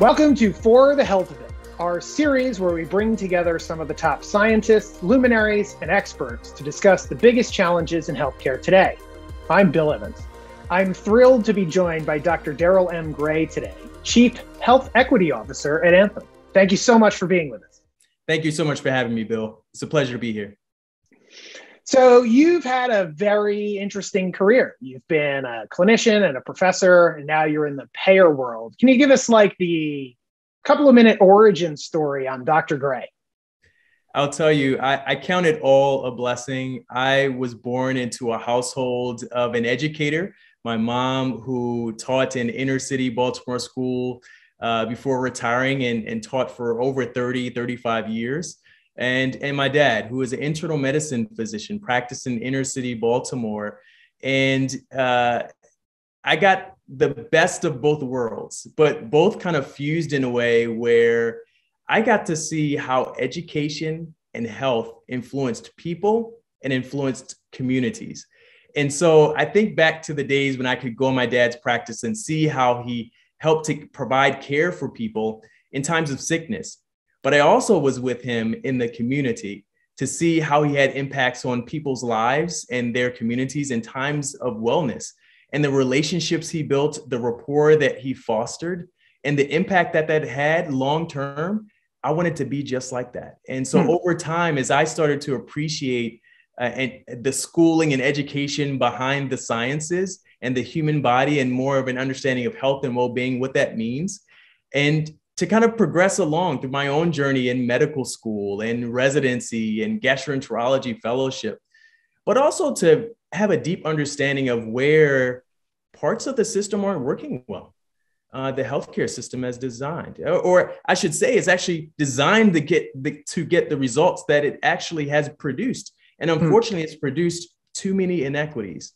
Welcome to For the Health of It, our series where we bring together some of the top scientists, luminaries, and experts to discuss the biggest challenges in healthcare today. I'm Bill Evans. I'm thrilled to be joined by Dr. Darrell M. Gray today, Chief Health Equity Officer at Anthem. Thank you so much for being with us. Thank you so much for having me, Bill. It's a pleasure to be here. So you've had a very interesting career. You've been a clinician and a professor, and now you're in the payer world. Can you give us like the couple of minute origin story on Dr. Gray? I'll tell you, I count it all a blessing. I was born into a household of an educator. My mom, who taught in inner city Baltimore school before retiring and taught for over 35 years. And my dad, who is an internal medicine physician, practiced in inner city Baltimore. And I got the best of both worlds, but both kind of fused in a way where I got to see how education and health influenced people and influenced communities. And so I think back to the days when I could go in my dad's practice and see how he helped to provide care for people in times of sickness. But I also was with him in the community to see how he had impacts on people's lives and their communities in times of wellness, and the relationships he built, the rapport that he fostered, and the impact that that had long-term. I wanted to be just like that. And so over time, as I started to appreciate and the schooling and education behind the sciences and the human body and more of an understanding of health and well-being, what that means, and to kind of progress along through my own journey in medical school and residency and gastroenterology fellowship, but also to have a deep understanding of where parts of the system aren't working well, the healthcare system as designed, or I should say, it's actually designed to get the results that it actually has produced. And unfortunately, it's produced too many inequities.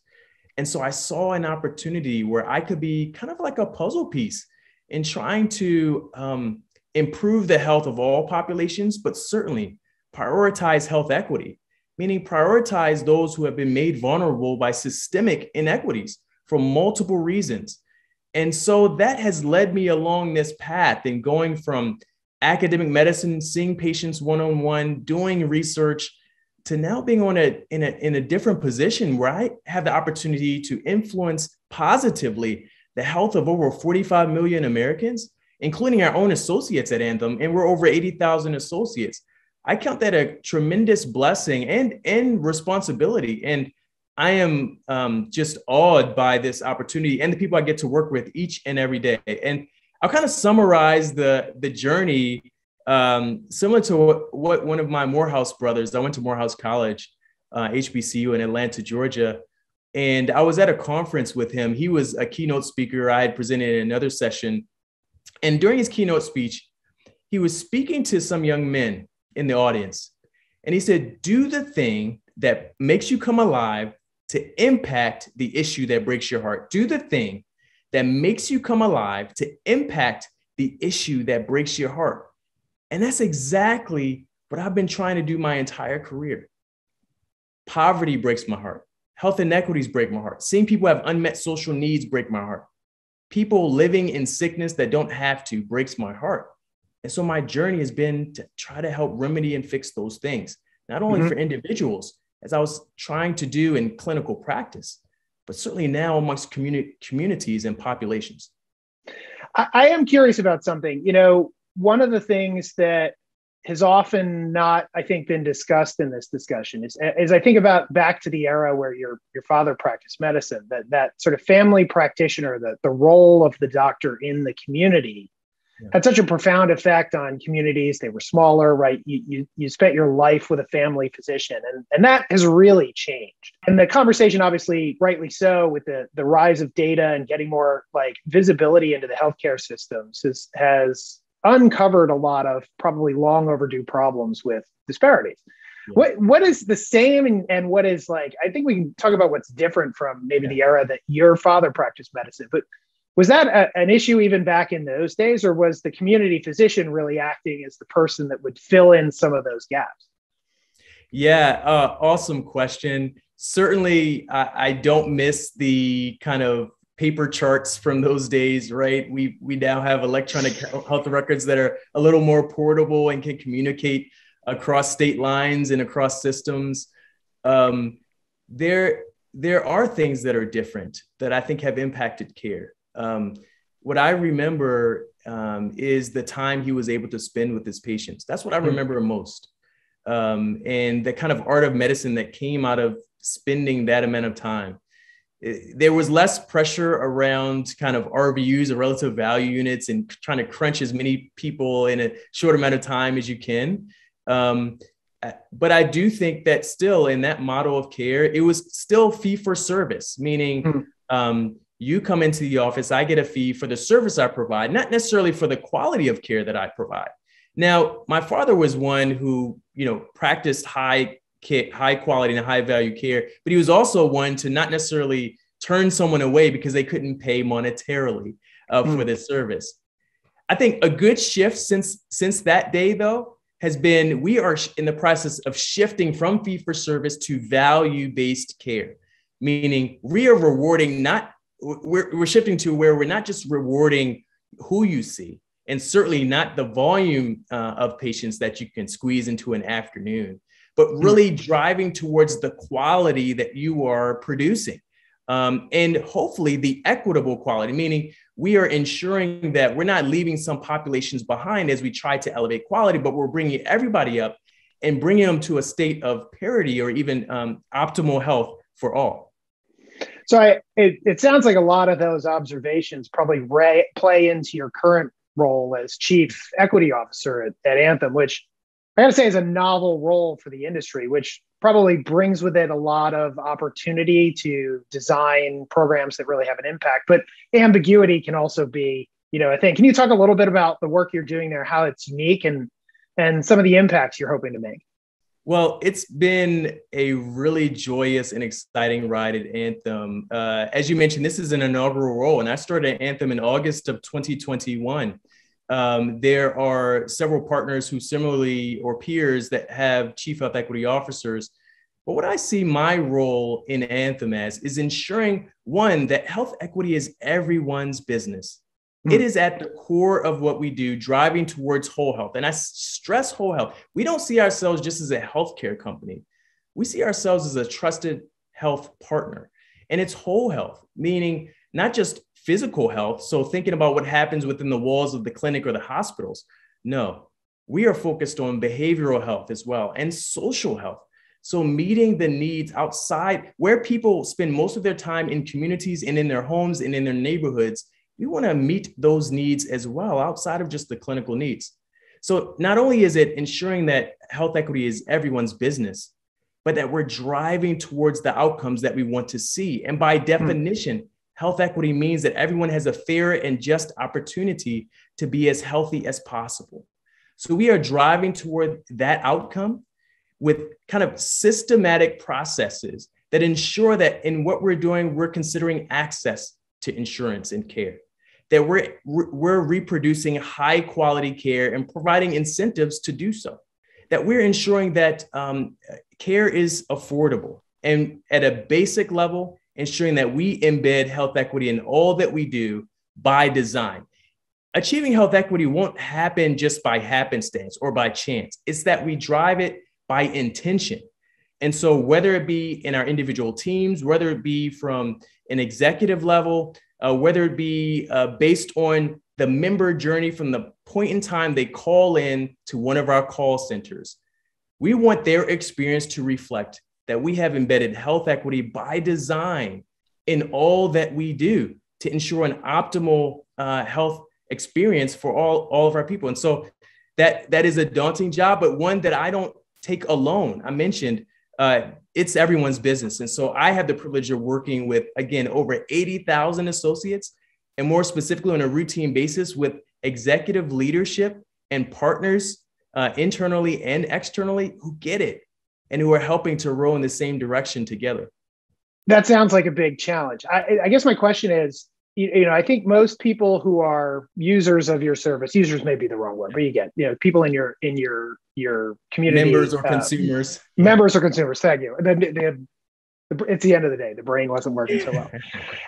And so I saw an opportunity where I could be kind of like a puzzle piece in trying to improve the health of all populations, but certainly prioritize health equity, meaning prioritize those who have been made vulnerable by systemic inequities for multiple reasons. And so that has led me along this path in going from academic medicine, seeing patients one-on-one, doing research, to now being in a different position where I have the opportunity to influence positively the health of over 45 million Americans, including our own associates at Anthem, and we're over 80,000 associates. I count that a tremendous blessing and responsibility. And I am just awed by this opportunity and the people I get to work with each and every day. And I'll kind of summarize the journey similar to what one of my Morehouse brothers. I went to Morehouse College, HBCU in Atlanta, Georgia. And I was at a conference with him. He was a keynote speaker. I had presented another session. And during his keynote speech, he was speaking to some young men in the audience. And he said, do the thing that makes you come alive to impact the issue that breaks your heart. Do the thing that makes you come alive to impact the issue that breaks your heart. And that's exactly what I've been trying to do my entire career. Poverty breaks my heart. Health inequities break my heart. Seeing people have unmet social needs break my heart. People living in sickness that don't have to breaks my heart. And so my journey has been to try to help remedy and fix those things, not only for individuals, as I was trying to do in clinical practice, but certainly now amongst communities and populations. I am curious about something. You know, one of the things that has often not, I think, been discussed in this discussion is, as I think about back to the era where your father practiced medicine, that sort of family practitioner, the role of the doctor in the community had such a profound effect on communities. They were smaller, right? You spent your life with a family physician, and that has really changed. And the conversation, obviously, rightly so, with the rise of data and getting more like visibility into the healthcare systems has uncovered a lot of probably long overdue problems with disparities. Yeah. What is the same and what is like, I think we can talk about what's different from maybe the era that your father practiced medicine, but was that an issue even back in those days, or was the community physician really acting as the person that would fill in some of those gaps? Yeah, awesome question. Certainly, I don't miss the kind of paper charts from those days, right? We now have electronic health records that are a little more portable and can communicate across state lines and across systems. There are things that are different that I think have impacted care. What I remember is the time he was able to spend with his patients. That's what I remember most. And the kind of art of medicine that came out of spending that amount of time. There was less pressure around kind of RVUs or relative value units and trying to crunch as many people in a short amount of time as you can. But I do think that still in that model of care, it was still fee for service, meaning you come into the office, I get a fee for the service I provide, not necessarily for the quality of care that I provide. Now, my father was one who, practiced high quality and high value care, but he was also one to not necessarily turn someone away because they couldn't pay monetarily for this service. I think a good shift since that day, though, has been we are in the process of shifting from fee for service to value-based care, meaning we are rewarding we're shifting to where we're not just rewarding who you see, and certainly not the volume of patients that you can squeeze into an afternoon, but really driving towards the quality that you are producing. And hopefully the equitable quality, meaning we are ensuring that we're not leaving some populations behind as we try to elevate quality, but we're bringing everybody up and bringing them to a state of parity or even optimal health for all. So it sounds like a lot of those observations probably play into your current role as Chief Equity Officer at Anthem, which I gotta say is a novel role for the industry, which probably brings with it a lot of opportunity to design programs that really have an impact. But ambiguity can also be, a thing. Can you talk a little bit about the work you're doing there, how it's unique and some of the impacts you're hoping to make? Well, it's been a really joyous and exciting ride at Anthem. As you mentioned, this is an inaugural role, and I started at Anthem in August of 2021. There are several partners who similarly or peers that have chief health equity officers. But what I see my role in Anthem as is ensuring, one, that health equity is everyone's business. It is at the core of what we do, driving towards whole health. And I stress whole health. We don't see ourselves just as a healthcare company. We see ourselves as a trusted health partner. And it's whole health, meaning not just physical health. So thinking about what happens within the walls of the clinic or the hospitals. No, we are focused on behavioral health as well and social health. So meeting the needs outside where people spend most of their time in communities and in their homes and in their neighborhoods. We want to meet those needs as well outside of just the clinical needs. So not only is it ensuring that health equity is everyone's business, but that we're driving towards the outcomes that we want to see. And by definition, health equity means that everyone has a fair and just opportunity to be as healthy as possible. So we are driving toward that outcome with kind of systematic processes that ensure that in what we're doing, we're considering access to insurance and care, that we're reproducing high quality care and providing incentives to do so, that we're ensuring that care is affordable, and at a basic level, ensuring that we embed health equity in all that we do by design. Achieving health equity won't happen just by happenstance or by chance. It's that we drive it by intention. And so whether it be in our individual teams, whether it be from an executive level, whether it be based on the member journey from the point in time they call in to one of our call centers, we want their experience to reflect that we have embedded health equity by design in all that we do to ensure an optimal health experience for all of our people. And so that is a daunting job, but one that I don't take alone. I mentioned it's everyone's business. And so I have the privilege of working with, again, over 80,000 associates, and more specifically on a routine basis with executive leadership and partners internally and externally who get it and who are helping to row in the same direction together. That sounds like a big challenge. I guess my question is, I think most people who are users of your service, users may be the wrong word, but you get, people in your community, members or consumers. Members or consumers. Thank you. The It's the end of the day. The brain wasn't working so well.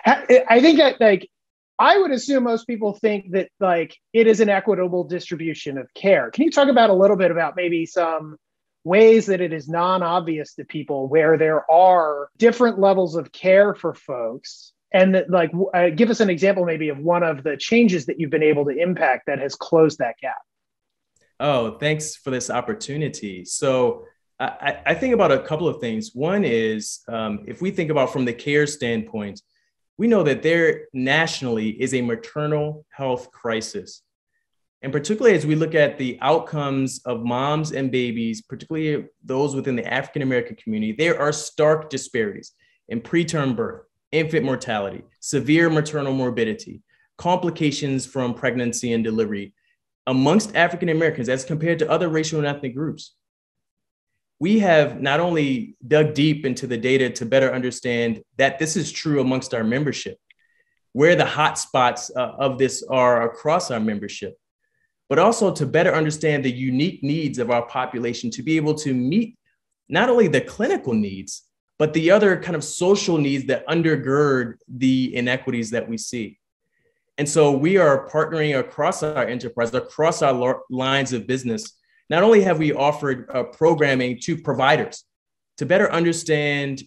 I think that, like, I would assume most people think that, like, it is an equitable distribution of care. Can you talk about a little bit about maybe some ways that it is non-obvious to people where there are different levels of care for folks? And that, like, give us an example maybe of one of the changes that you've been able to impact that has closed that gap. Oh, thanks for this opportunity. So I think about a couple of things. One is, if we think about from the care standpoint, we know that there nationally is a maternal health crisis. And particularly as we look at the outcomes of moms and babies, particularly those within the African-American community, there are stark disparities in preterm birth, infant mortality, severe maternal morbidity, complications from pregnancy and delivery amongst African-Americans as compared to other racial and ethnic groups. We have not only dug deep into the data to better understand that this is true amongst our membership, where the hot spots of this are across our membership, but also to better understand the unique needs of our population to be able to meet not only the clinical needs, but the other kind of social needs that undergird the inequities that we see. And so we are partnering across our enterprise, across our lines of business. Not only have we offered programming to providers to better understand,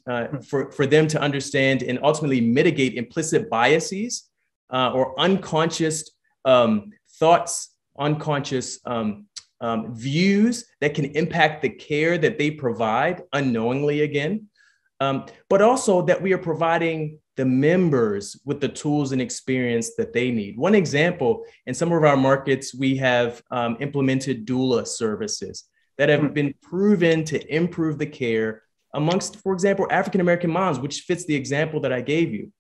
for them to understand and ultimately mitigate implicit biases or unconscious thoughts, unconscious views that can impact the care that they provide unknowingly again, but also that we are providing the members with the tools and experience that they need. One example, in some of our markets, we have implemented doula services that have been proven to improve the care amongst, for example, African-American moms, which fits the example that I gave you.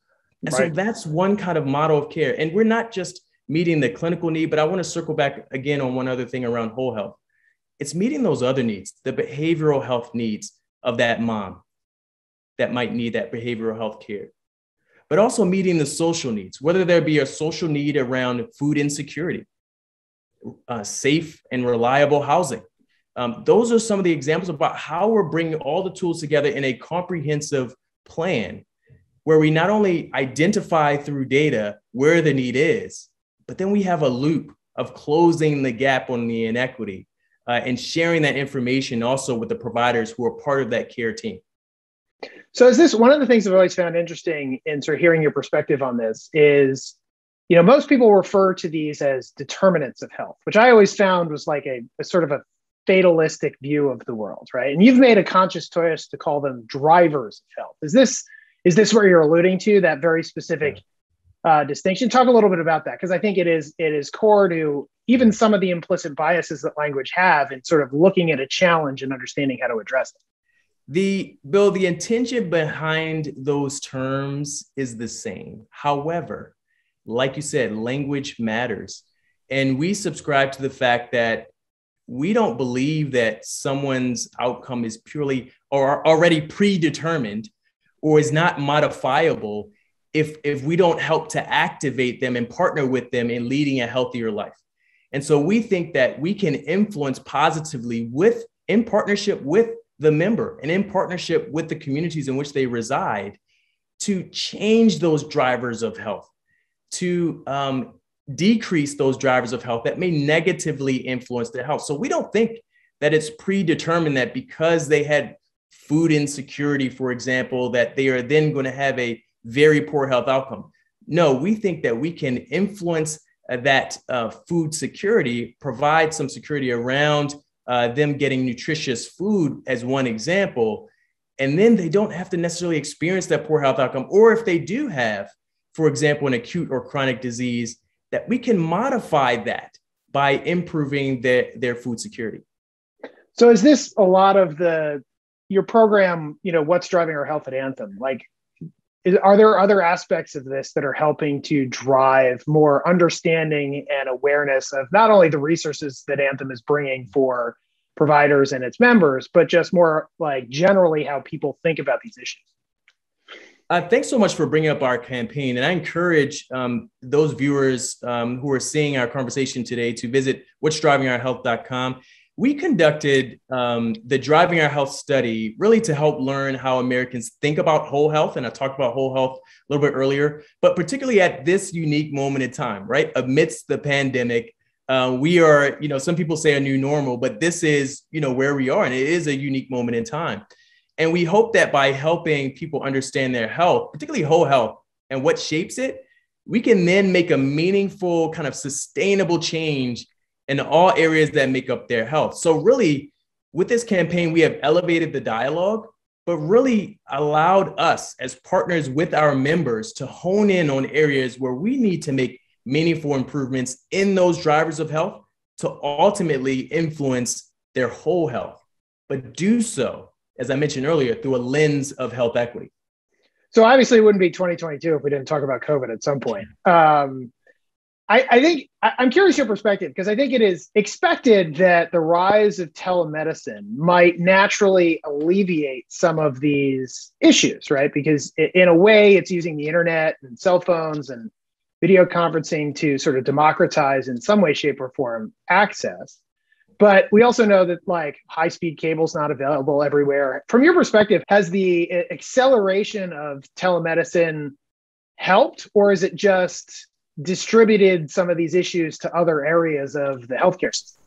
And right. So that's one kind of model of care. And we're not just meeting the clinical need, but I want to circle back again on one other thing around whole health. It's meeting those other needs, the behavioral health needs of that mom that might need that behavioral health care, but also meeting the social needs, whether there be a social need around food insecurity, safe and reliable housing. Those are some of the examples about how we're bringing all the tools together in a comprehensive plan where we not only identify through data where the need is, but then we have a loop of closing the gap on the inequity and sharing that information also with the providers who are part of that care team. So is this one of the things I've always found interesting in sort of hearing your perspective on this is, you know, most people refer to these as determinants of health, which I always found was like a sort of a fatalistic view of the world, right? And you've made a conscious choice to call them drivers of health. Is this where you're alluding to, that very specific distinction? Talk a little bit about that, because I think it is core to even some of the implicit biases that language have in sort of looking at a challenge and understanding how to address it. The intention behind those terms is the same. However, like you said, language matters. And we subscribe to the fact that we don't believe that someone's outcome is purely or already predetermined or is not modifiable if we don't help to activate them and partner with them in leading a healthier life. And so we think that we can influence positively in partnership with the member and in partnership with the communities in which they reside to change those drivers of health, to decrease those drivers of health that may negatively influence their health. So we don't think that it's predetermined that because they had food insecurity, for example, that they are then going to have a very poor health outcome. No, we think that we can influence that food security, provide some security around them getting nutritious food as one example, and then they don't have to necessarily experience that poor health outcome. Or if they do have, for example, an acute or chronic disease, that we can modify that by improving their food security. So is this a lot of your program, you know, What's Driving Our Health at Anthem? Like, are there other aspects of this that are helping to drive more understanding and awareness of not only the resources that Anthem is bringing for providers and its members, but just more like generally how people think about these issues? Thanks so much for bringing up our campaign. And I encourage those viewers who are seeing our conversation today to visit WhatsDrivingOurHealth.com. we conducted the Driving Our Health study really to help learn how Americans think about whole health. And I talked about whole health a little bit earlier, but particularly at this unique moment in time, right? Amidst the pandemic, we are, you know, some people say a new normal, but this is, you know, where we are. And it is a unique moment in time. And we hope that by helping people understand their health, particularly whole health and what shapes it, we can then make a meaningful kind of sustainable change in all areas that make up their health. So really, with this campaign, we have elevated the dialogue, but really allowed us as partners with our members to hone in on areas where we need to make meaningful improvements in those drivers of health to ultimately influence their whole health, but do so, as I mentioned earlier, through a lens of health equity. So obviously it wouldn't be 2022 if we didn't talk about COVID at some point. I think I'm curious your perspective, because I think it is expected that the rise of telemedicine might naturally alleviate some of these issues, right? Because in a way it's using the internet and cell phones and video conferencing to sort of democratize in some way, shape or form access. But we also know that like high-speed cable is not available everywhere. From your perspective, has the acceleration of telemedicine helped, or is it just distributed some of these issues to other areas of the healthcare system?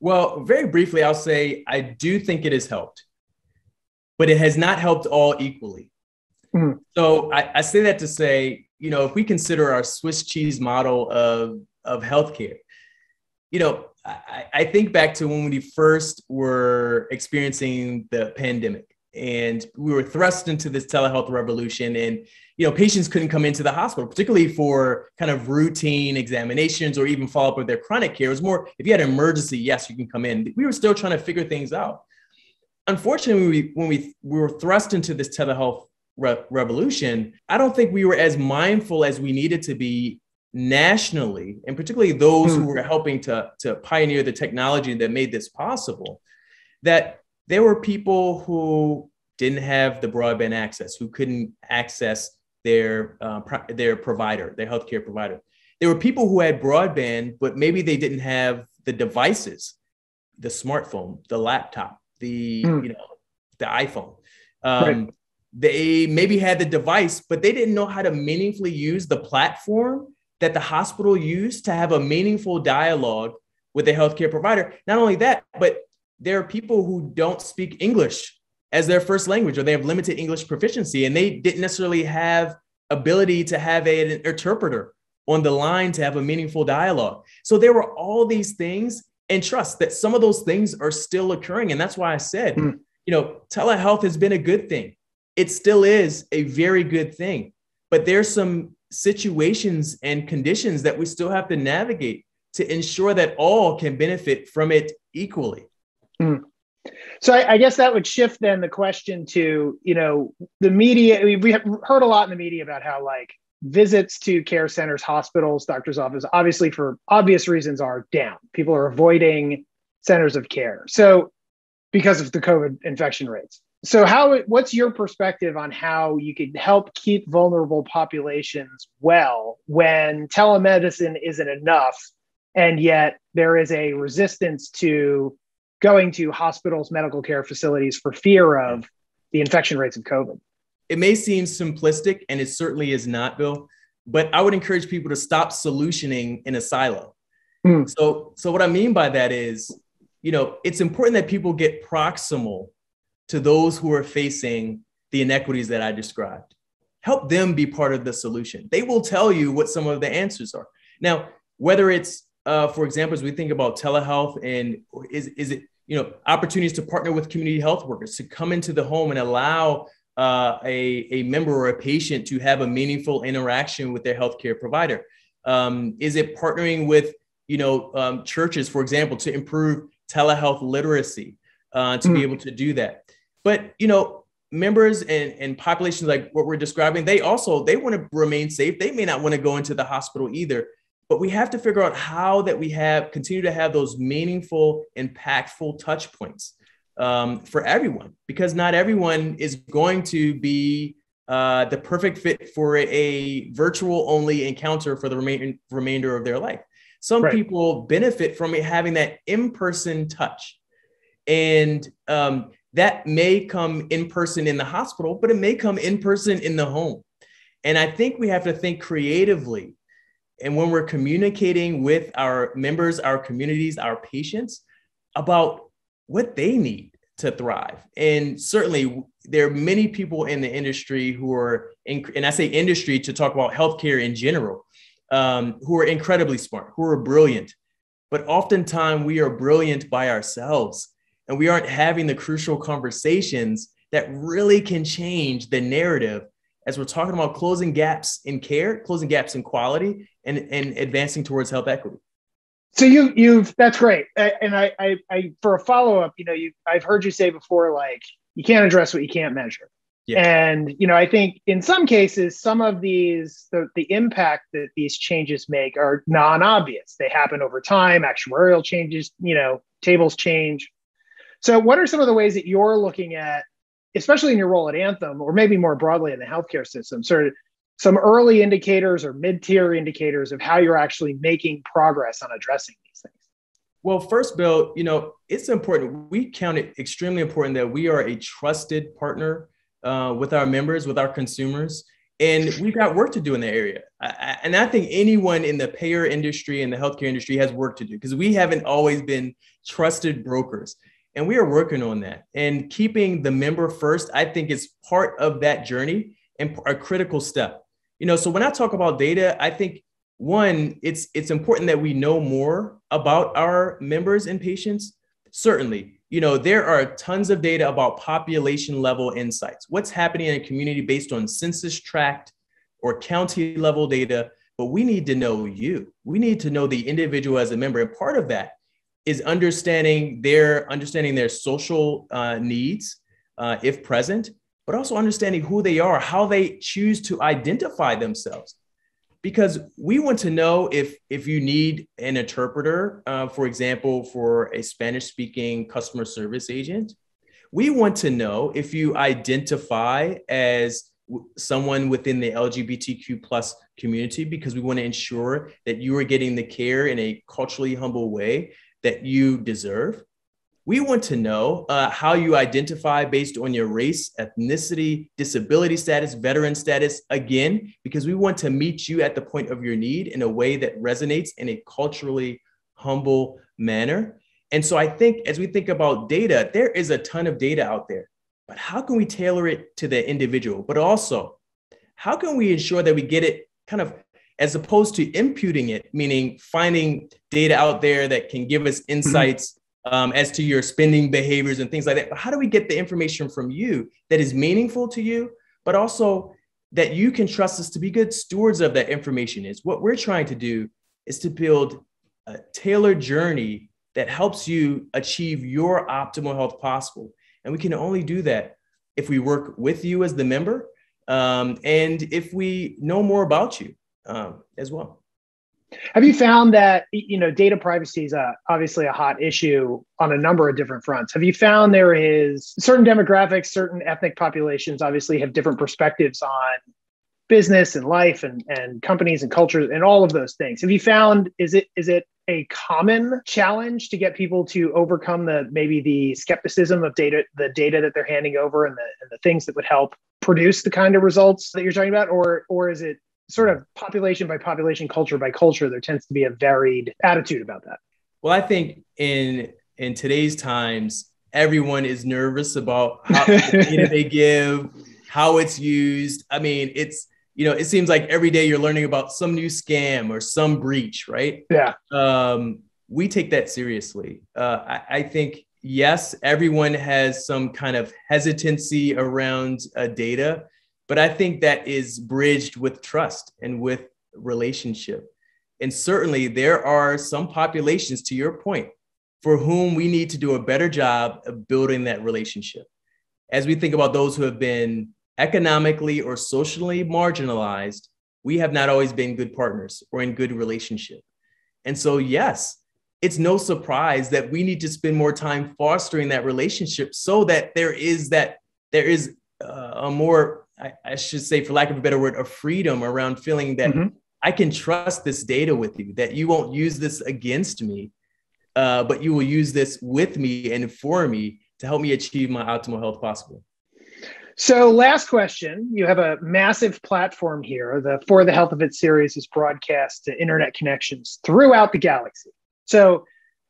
Well, very briefly, I'll say I do think it has helped, but it has not helped all equally. Mm-hmm. So I say that to say, you know, if we consider our Swiss cheese model of healthcare, you know, I think back to when we first were experiencing the pandemic and we were thrust into this telehealth revolution, and, you know, patients couldn't come into the hospital, particularly for kind of routine examinations or even follow up with their chronic care. It was more, if you had an emergency, yes, you can come in. We were still trying to figure things out. Unfortunately, when we were thrust into this telehealth revolution, I don't think we were as mindful as we needed to be nationally, and particularly those who were helping to pioneer the technology that made this possible, that there were people who didn't have the broadband access, who couldn't access their provider, their healthcare provider. There were people who had broadband, but maybe they didn't have the devices, the smartphone, the laptop, the you know, the iPhone. Right. They maybe had the device, but they didn't know how to meaningfully use the platform that the hospital used to have a meaningful dialogue with a healthcare provider. Not only that, but there are people who don't speak English as their first language, or they have limited English proficiency, and they didn't necessarily have ability to have an interpreter on the line to have a meaningful dialogue. So there were all these things, and trust that some of those things are still occurring. And that's why I said, you know, telehealth has been a good thing. It still is a very good thing, but there's some situations and conditions that we still have to navigate to ensure that all can benefit from it equally. So I guess that would shift then the question to, you know, the media. We have heard a lot in the media about how like visits to care centers, hospitals, doctor's office, obviously for obvious reasons are down. People are avoiding centers of care. So because of the COVID infection rates. So what's your perspective on how you could help keep vulnerable populations well when telemedicine isn't enough, and yet there is a resistance to going to hospitals, medical care facilities for fear of the infection rates of COVID? It may seem simplistic, and it certainly is not, Bill, but I would encourage people to stop solutioning in a silo. So what I mean by that is, you know, it's important that people get proximal to those who are facing the inequities that I described. Help them be part of the solution. They will tell you what some of the answers are. Now, whether it's, for example, as we think about telehealth, and is it, you know, opportunities to partner with community health workers to come into the home and allow a member or a patient to have a meaningful interaction with their healthcare provider. Is it partnering with, you know, churches, for example, to improve telehealth literacy to be able to do that? But, you know, members and populations like what we're describing, they want to remain safe. They may not want to go into the hospital either, but we have to figure out how that we continue to have those meaningful, impactful touch points for everyone, because not everyone is going to be the perfect fit for a virtual only encounter for the remainder of their life. Some people benefit from it having that in-person touch. And that may come in person in the hospital, but it may come in person in the home. And I think we have to think creatively. And when we're communicating with our members, our communities, our patients about what they need to thrive. And certainly there are many people in the industry who are, and I say industry to talk about healthcare in general, who are incredibly smart, who are brilliant, but oftentimes we are brilliant by ourselves and we aren't having the crucial conversations that really can change the narrative as we're talking about closing gaps in care, closing gaps in quality, and advancing towards health equity. So you've that's great. And I for a follow-up, I've heard you say before, like, you can't address what you can't measure. Yeah. And, I think in some cases, some of these, the impact that these changes make are non-obvious. They happen over time, actuarial changes, tables change. So what are some of the ways that you're looking at, especially in your role at Anthem, or maybe more broadly in the healthcare system, sort of some early indicators or mid-tier indicators of how you're actually making progress on addressing these things? Well, first, Bill, it's important. We count it extremely important that we are a trusted partner with our members, with our consumers, and we've got work to do in the area. And I think anyone in the payer industry and the healthcare industry has work to do because we haven't always been trusted brokers, and we are working on that. And keeping the member first, I think, is part of that journey and a critical step. So when I talk about data, I think one, it's important that we know more about our members and patients. Certainly, there are tons of data about population level insights, what's happening in a community based on census tract or county level data, but we need to know you. We need to know the individual as a member. And part of that is understanding their social needs, if present, but also understanding who they are, how they choose to identify themselves. Because we want to know if you need an interpreter, for example, for a Spanish-speaking customer service agent. We want to know if you identify as someone within the LGBTQ+ community, because we want to ensure that you are getting the care in a culturally humble way that you deserve. We want to know how you identify based on your race, ethnicity, disability status, veteran status, again, because we want to meet you at the point of your need in a way that resonates in a culturally humble manner. And so I think as we think about data, there is a ton of data out there, but how can we tailor it to the individual? But also, how can we ensure that we get it kind of as opposed to imputing it, meaning finding data out there that can give us insights as to your spending behaviors and things like that. But how do we get the information from you that is meaningful to you, but also that you can trust us to be good stewards of that information? Is what we're trying to do is to build a tailored journey that helps you achieve your optimal health possible. And we can only do that if we work with you as the member and if we know more about you as well. Have you found that, data privacy is obviously a hot issue on a number of different fronts? Have you found there is certain demographics, certain ethnic populations obviously have different perspectives on business and life and companies and cultures and all of those things? Have you found, is it a common challenge to get people to overcome maybe the skepticism of data, the data that they're handing over and the things that would help produce the kind of results that you're talking about? Or is it sort of population by population, culture by culture, there tends to be a varied attitude about that? Well, I think in today's times, everyone is nervous about how the data they give, how it's used. I mean, it's, it seems like every day you're learning about some new scam or some breach, right? Yeah. We take that seriously. I think, yes, everyone has some kind of hesitancy around data. But I think that is bridged with trust and with relationship. And certainly there are some populations, to your point, for whom we need to do a better job of building that relationship. As we think about those who have been economically or socially marginalized, we have not always been good partners or in good relationship. And so, yes, it's no surprise that we need to spend more time fostering that relationship so that there is a more, I should say, for lack of a better word, of freedom around feeling that I can trust this data with you, that you won't use this against me. but you will use this with me and for me to help me achieve my optimal health possible. So last question, you have a massive platform here. The For the Health of It series is broadcast to internet connections throughout the galaxy. So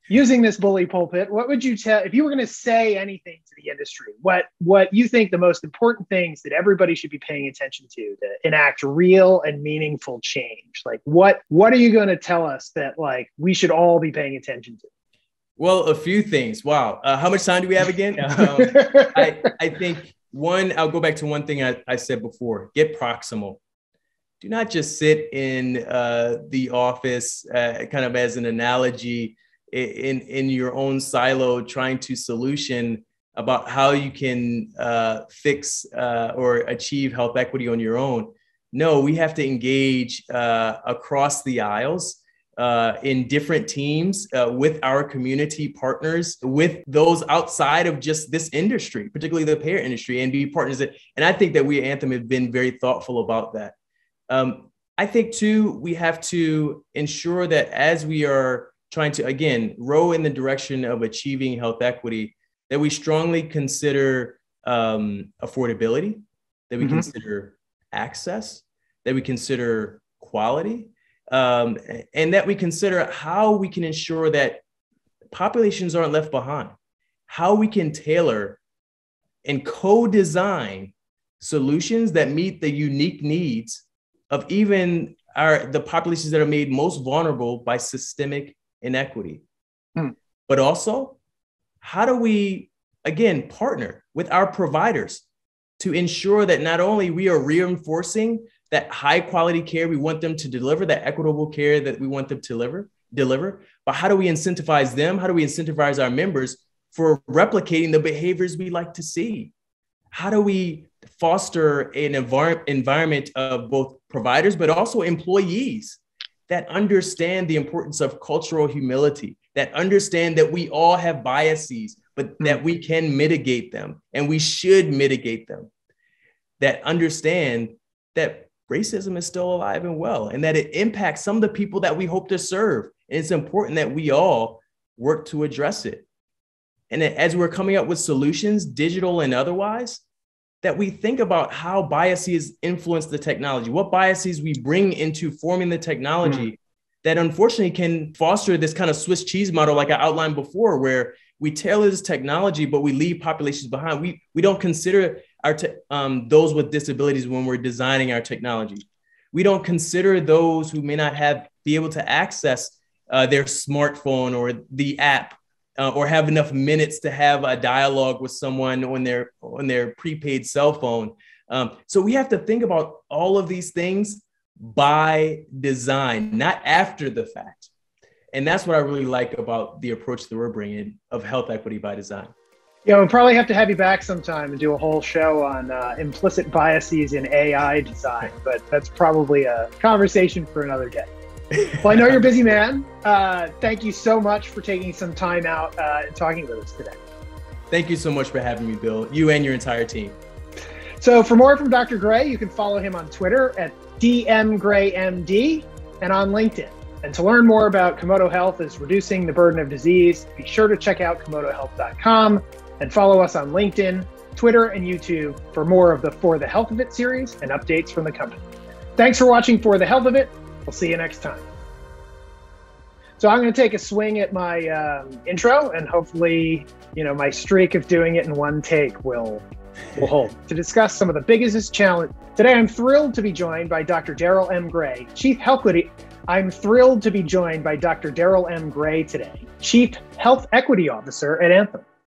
using this bully pulpit, what would you tell, if you were going to say anything to the industry, what you think the most important things that everybody should be paying attention to enact real and meaningful change? Like what are you going to tell us that like we should all be paying attention to? Well, a few things. Wow. How much time do we have again? I think one, I'll go back to one thing I said before, get proximal. Do not just sit in the office kind of as an analogy in your own silo trying to solution about how you can fix or achieve health equity on your own. No, we have to engage across the aisles in different teams with our community partners, with those outside of just this industry, particularly the payer industry, and be partners. And I think that we at Anthem have been very thoughtful about that. I think too, we have to ensure that as we are trying to, again, row in the direction of achieving health equity, that we strongly consider affordability, that we consider access, that we consider quality, and that we consider how we can ensure that populations aren't left behind, how we can tailor and co-design solutions that meet the unique needs of even the populations that are made most vulnerable by systemic inequity. But also, how do we, again, partner with our providers to ensure that not only we are reinforcing that high quality care we want them to deliver, that equitable care that we want them to deliver, but how do we incentivize them? How do we incentivize our members for replicating the behaviors we like to see? How do we foster an environment of both providers, but also employees that understand the importance of cultural humility, that understand that we all have biases, but that we can mitigate them and we should mitigate them, that understand that racism is still alive and well, and that it impacts some of the people that we hope to serve. And it's important that we all work to address it. And as we're coming up with solutions, digital and otherwise, that we think about how biases influence the technology, what biases we bring into forming the technology that unfortunately can foster this kind of Swiss cheese model like I outlined before, where we tailor this technology, but we leave populations behind. We don't consider those with disabilities when we're designing our technology. We don't consider those who may not be able to access their smartphone or the app or have enough minutes to have a dialogue with someone on their prepaid cell phone. So we have to think about all of these things by design, not after the fact. And that's what I really like about the approach that we're bringing of health equity by design. Yeah, we'll probably have to have you back sometime and do a whole show on implicit biases in AI design, but that's probably a conversation for another day. Well, I know you're a busy man. Thank you so much for taking some time out and talking with us today. Thank you so much for having me, Bill, you and your entire team. So for more from Dr. Gray, you can follow him on Twitter at DMGrayMD and on LinkedIn. And to learn more about Komodo Health is reducing the burden of disease, be sure to check out KomodoHealth.com and follow us on LinkedIn, Twitter, and YouTube for more of the For the Health of It series and updates from the company. Thanks for watching For the Health of It. We'll see you next time. So I'm going to take a swing at my intro, and hopefully, my streak of doing it in one take will hold. To discuss some of the biggest challenges today, I'm thrilled to be joined by Dr. Darrell M. Gray today, Chief Health Equity Officer at Anthem.